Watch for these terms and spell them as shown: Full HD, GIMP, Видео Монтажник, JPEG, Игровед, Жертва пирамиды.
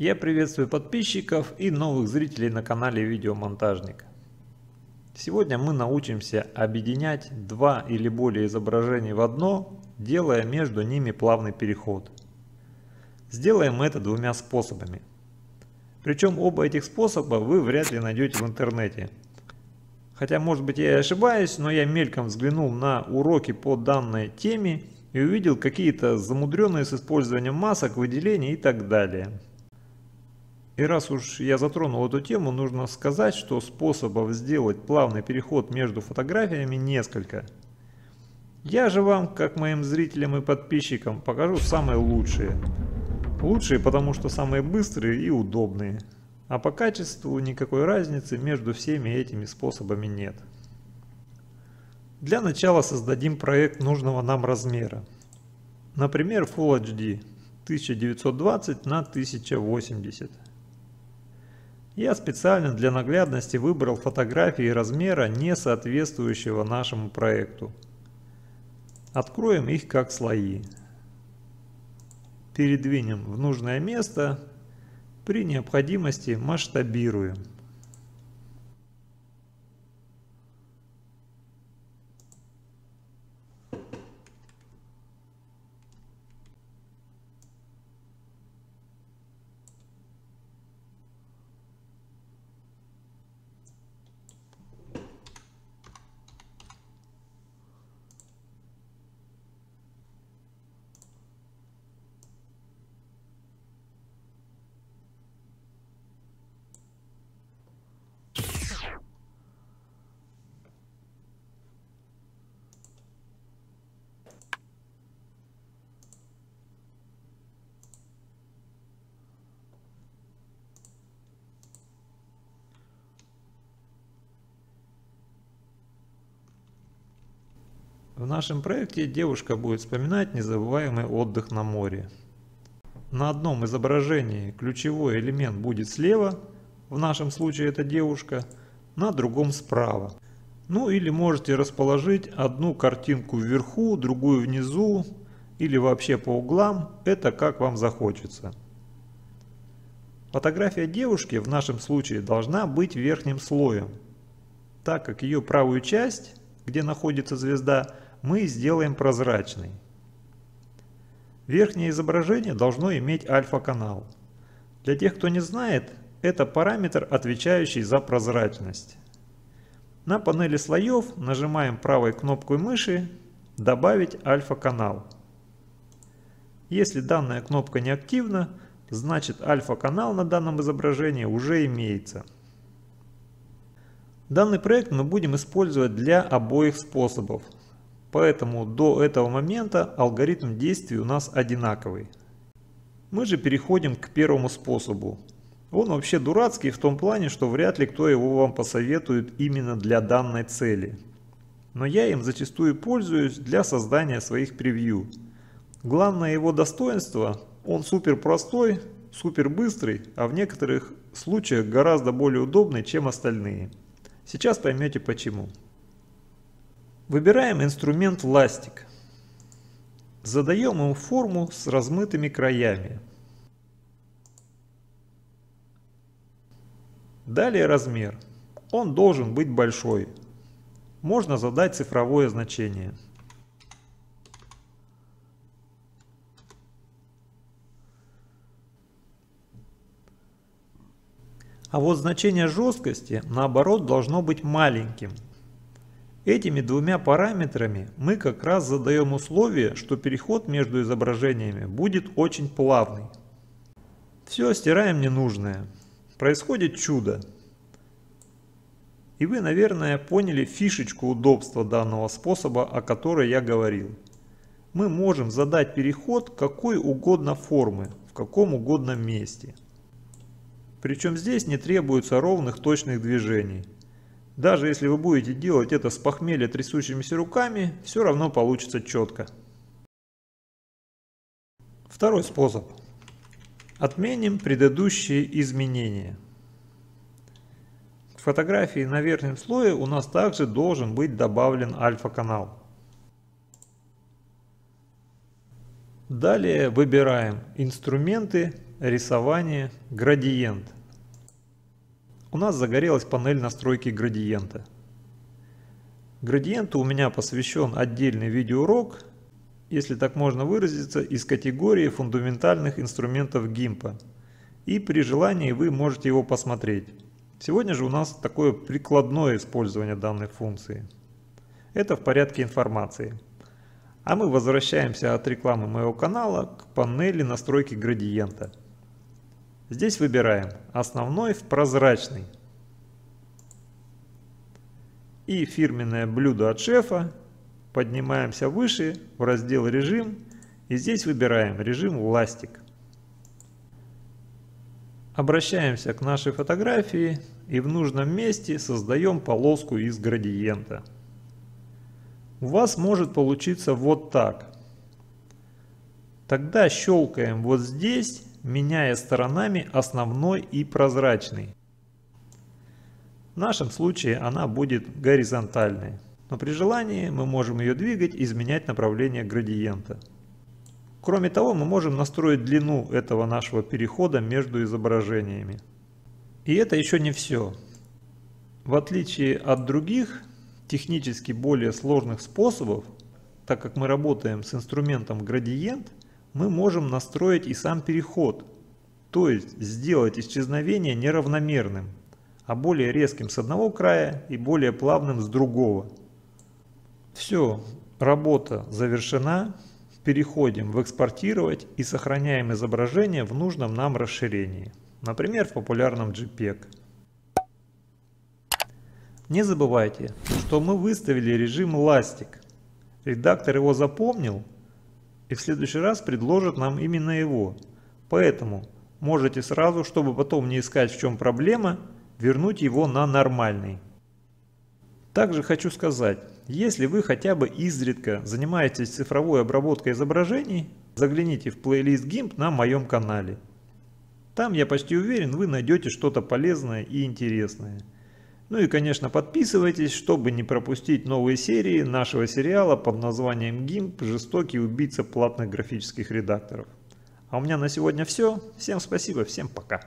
Я приветствую подписчиков и новых зрителей на канале Видео Монтажник. Сегодня мы научимся объединять два или более изображений в одно, делая между ними плавный переход. Сделаем мы это двумя способами. Причем оба этих способа вы вряд ли найдете в интернете. Хотя, может быть, я и ошибаюсь, но я мельком взглянул на уроки по данной теме и увидел какие-то замудренные с использованием масок, выделений и так далее. И раз уж я затронул эту тему, нужно сказать, что способов сделать плавный переход между фотографиями несколько. Я же вам, как моим зрителям и подписчикам, покажу самые лучшие. Лучшие, потому что самые быстрые и удобные. А по качеству никакой разницы между всеми этими способами нет. Для начала создадим проект нужного нам размера. Например, Full HD 1920 на 1080. Я специально для наглядности выбрал фотографии размера, не соответствующего нашему проекту. Откроем их как слои. Передвинем в нужное место. При необходимости масштабируем. В нашем проекте девушка будет вспоминать незабываемый отдых на море. На одном изображении ключевой элемент будет слева, в нашем случае это девушка, на другом справа. Ну или можете расположить одну картинку вверху, другую внизу или вообще по углам, это как вам захочется. Фотография девушки в нашем случае должна быть верхним слоем, так как ее правую часть, где находится звезда, мы сделаем прозрачный. Верхнее изображение должно иметь альфа-канал. Для тех, кто не знает, это параметр, отвечающий за прозрачность. На панели слоев нажимаем правой кнопкой мыши «Добавить альфа-канал». Если данная кнопка не активна, значит альфа-канал на данном изображении уже имеется. Данный проект мы будем использовать для обоих способов. Поэтому до этого момента алгоритм действий у нас одинаковый. Мы же переходим к первому способу. Он вообще дурацкий в том плане, что вряд ли кто его вам посоветует именно для данной цели. Но я им зачастую пользуюсь для создания своих превью. Главное его достоинство – он супер простой, супер быстрый, а в некоторых случаях гораздо более удобный, чем остальные. Сейчас поймете почему. Выбираем инструмент ластик. Задаем ему форму с размытыми краями. Далее размер. Он должен быть большой. Можно задать цифровое значение. А вот значение жесткости, наоборот, должно быть маленьким. Этими двумя параметрами мы как раз задаем условие, что переход между изображениями будет очень плавный. Все стираем ненужное. Происходит чудо. И вы, наверное, поняли фишечку удобства данного способа, о которой я говорил. Мы можем задать переход какой угодно формы, в каком угодно месте. Причем здесь не требуется ровных точных движений. Даже если вы будете делать это с похмелья трясущимися руками, все равно получится четко. Второй способ. Отменим предыдущие изменения. К фотографии на верхнем слое у нас также должен быть добавлен альфа-канал. Далее выбираем инструменты, рисование, градиент. У нас загорелась панель настройки градиента. Градиенту у меня посвящен отдельный видеоурок, если так можно выразиться, из категории фундаментальных инструментов гимпа. И при желании вы можете его посмотреть. Сегодня же у нас такое прикладное использование данной функции. Это в порядке информации. А мы возвращаемся от рекламы моего канала к панели настройки градиента. Здесь выбираем основной в прозрачный. И фирменное блюдо от шефа. Поднимаемся выше в раздел режим. И здесь выбираем режим ластик. Обращаемся к нашей фотографии и в нужном месте создаем полоску из градиента. У вас может получиться вот так. Тогда щелкаем вот здесь, меняя сторонами основной и прозрачный. В нашем случае она будет горизонтальной, но при желании мы можем ее двигать и изменять направление градиента. Кроме того, мы можем настроить длину этого нашего перехода между изображениями. И это еще не все. В отличие от других, технически более сложных способов, так как мы работаем с инструментом градиент, мы можем настроить и сам переход, то есть сделать исчезновение неравномерным, а более резким с одного края и более плавным с другого. Все, работа завершена. Переходим в экспортировать и сохраняем изображение в нужном нам расширении, например, в популярном JPEG. Не забывайте, что мы выставили режим ластик. Редактор его запомнил и в следующий раз предложит нам именно его. Поэтому можете сразу, чтобы потом не искать, в чем проблема, вернуть его на нормальный. Также хочу сказать, если вы хотя бы изредка занимаетесь цифровой обработкой изображений, загляните в плейлист GIMP на моем канале. Там, я почти уверен, вы найдете что-то полезное и интересное. Ну и, конечно, подписывайтесь, чтобы не пропустить новые серии нашего сериала под названием GIMP «Жестокий убийца платных графических редакторов». А у меня на сегодня все. Всем спасибо, всем пока.